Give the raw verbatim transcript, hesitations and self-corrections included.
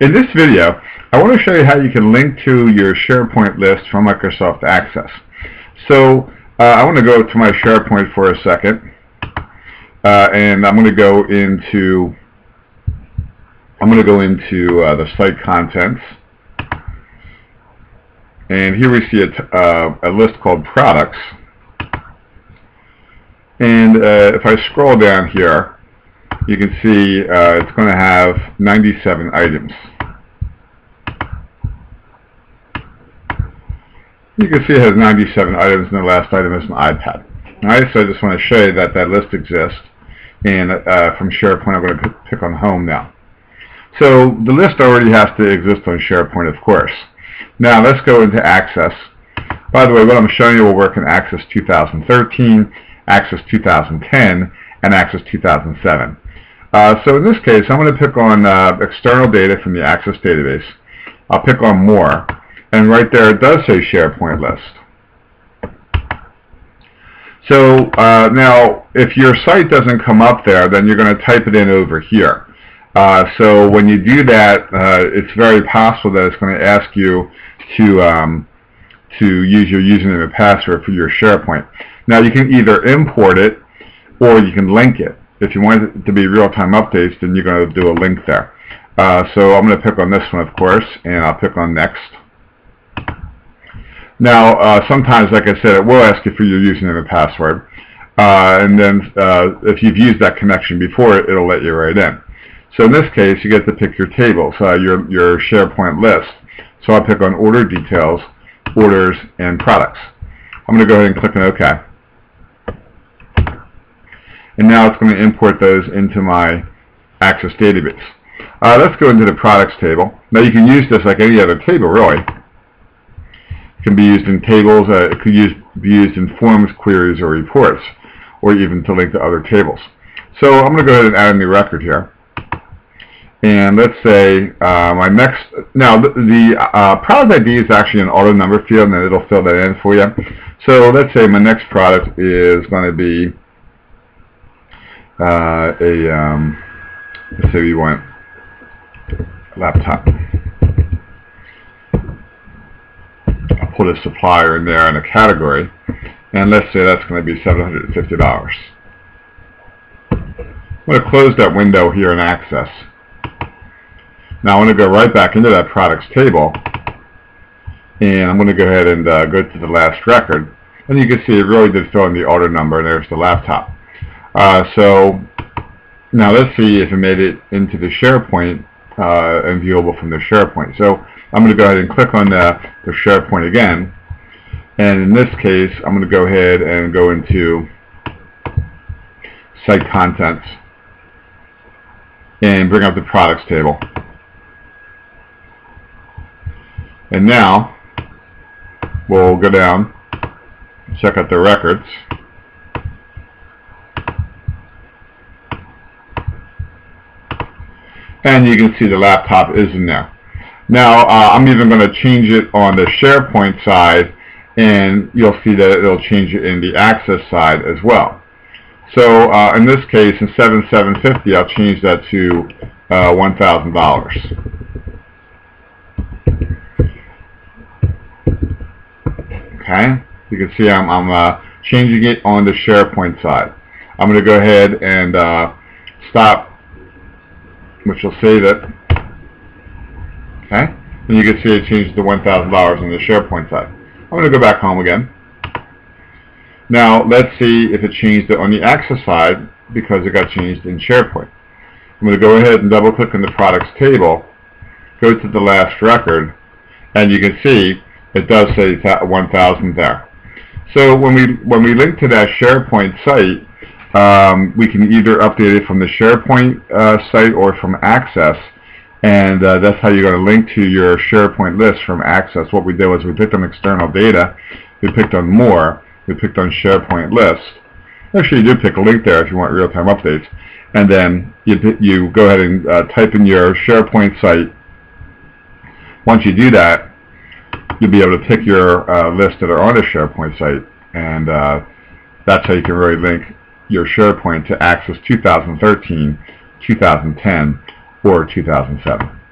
In this video, I want to show you how you can link to your SharePoint list from Microsoft Access. So uh, I want to go to my SharePoint for a second, uh, and I'm going to go into I'm going to go into uh, the site contents, and here we see a, t uh, a list called products. And uh, if I scroll down here, you can see uh, it's going to have ninety-seven items. You can see it has ninety-seven items, and the last item is an iPad. All right, so I just want to show you that that list exists. And uh, from SharePoint, I'm going to pick on Home now. So the list already has to exist on SharePoint, of course. Now let's go into Access. By the way, what I'm showing you will work in Access two thousand thirteen, Access two thousand ten, and Access two thousand seven. Uh, so in this case, I'm going to pick on uh, external data from the Access database. I'll pick on More, and right there it does say SharePoint List. So uh, now, if your site doesn't come up there, then you're going to type it in over here. Uh, so when you do that, uh, it's very possible that it's going to ask you to um, to use your username and password for your SharePoint. Now you can either import it or you can link it. If you want it to be real-time updates, then you're going to do a link there. Uh, so I'm going to pick on this one, of course, and I'll pick on Next. Now uh, sometimes, like I said, it will ask you for your username and password. Uh, and then uh, if you've used that connection before, it'll let you right in. So in this case, you get to pick your tables, uh, your, your SharePoint list. So I'll pick on Order Details, Orders, and Products. I'm going to go ahead and click on OK. And now it's going to import those into my Access database. Uh, let's go into the Products table. Now you can use this like any other table, really. It can be used in tables. Uh, it could use, be used in forms, queries, or reports, or even to link to other tables. So I'm going to go ahead and add a new record here. And let's say uh, my next, now the, the uh, product I D is actually an auto number field, and it'll fill that in for you. So let's say my next product is going to be uh, a, um, let's say we want a laptop. I'll put a supplier in there in a category, and let's say that's going to be seven hundred fifty dollars. I'm going to close that window here in Access. Now I want to go right back into that products table, and I'm going to go ahead and uh, go to the last record, and you can see it really did fill in the order number, and there's the laptop. Uh, so now let's see if it made it into the SharePoint uh, and viewable from the SharePoint. So I'm going to go ahead and click on the, the SharePoint again, and in this case I'm going to go ahead and go into Site Contents and bring up the products table. And now we'll go down, check out the records, and you can see the laptop is in there. Now uh, I'm even going to change it on the SharePoint side, and you'll see that it'll change it in the Access side as well. So uh, in this case, in seventy-seven fifty, I'll change that to uh, one thousand dollars. Okay, you can see I'm, I'm uh, changing it on the SharePoint side. I'm going to go ahead and uh, stop, which will save it. Okay, and you can see it changed to one thousand dollars on the SharePoint side. I'm going to go back home again. Now let's see if it changed it on the Access side, because it got changed in SharePoint. I'm going to go ahead and double click on the products table, go to the last record, and you can see it does say one thousand there. So when we when we link to that SharePoint site, um, we can either update it from the SharePoint uh, site or from Access, and uh, that's how you're going to link to your SharePoint list from Access. What we did was we picked on external data, we picked on More, we picked on SharePoint list. Actually, you do pick a link there if you want real-time updates, and then you you go ahead and uh, type in your SharePoint site. Once you do that, you'll be able to pick your uh, lists that are on a SharePoint site, and uh, that's how you can really link your SharePoint to Access twenty thirteen, two thousand ten, or two thousand seven.